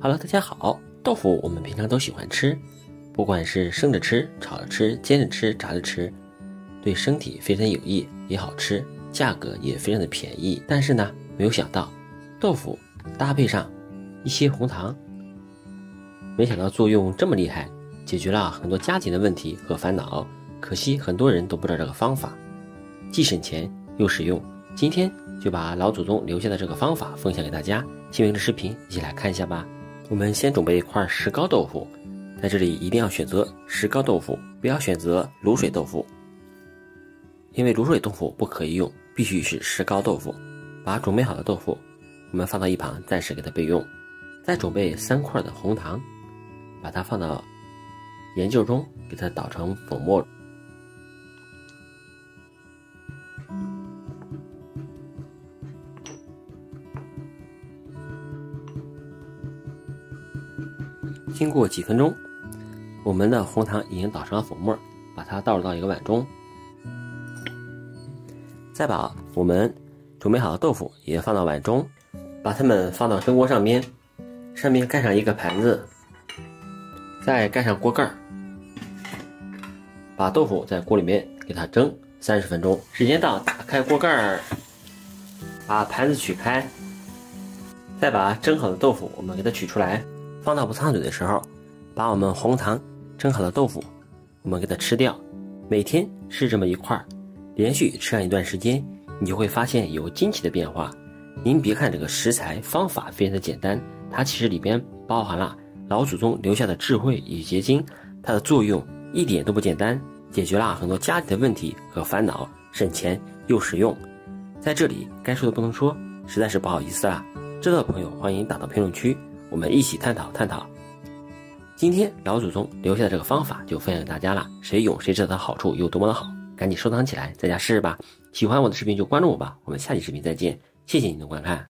Hello， 大家好！豆腐我们平常都喜欢吃，不管是生着吃、炒着吃、煎着吃、炸着吃，对身体非常有益，也好吃，价格也非常的便宜。但是呢，没有想到豆腐搭配上一些红糖，没想到作用这么厉害，解决了很多家庭的问题和烦恼。可惜很多人都不知道这个方法，既省钱又实用。今天就把老祖宗留下的这个方法分享给大家，喜欢的视频一起来看一下吧。我们先准备一块石膏豆腐，在这里一定要选择石膏豆腐，不要选择卤水豆腐，因为卤水豆腐不可以用，必须是石膏豆腐。把准备好的豆腐我们放到一旁，暂时给它备用。再准备三块的红糖，把它放到研究中，给它捣成粉末。经过几分钟，我们的红糖已经捣成了粉末，把它倒入到一个碗中。再把我们准备好的豆腐也放到碗中，把它们放到蒸锅上面，上面盖上一个盘子，再盖上锅盖，把豆腐在锅里面给它蒸30分钟。时间到，打开锅盖，把盘子取开，再把蒸好的豆腐我们给它取出来。放到不烫嘴的时候，把我们红糖蒸好的豆腐我们给它吃掉。每天吃这么一块，连续吃上一段时间，你就会发现有惊奇的变化。您别看这个食材方法非常的简单，它其实里边包含了老祖宗留下的智慧与结晶，它的作用一点都不简单，解决了很多家里的问题和烦恼，省钱又实用。在这里该说的不能说，实在是不好意思啦。知道的朋友欢迎打到评论区，我们一起探讨探讨。今天老祖宗留下的这个方法就分享给大家了，谁用谁知道它好处有多么的好，赶紧收藏起来在家试试吧。喜欢我的视频就关注我吧，我们下期视频再见，谢谢您的观看。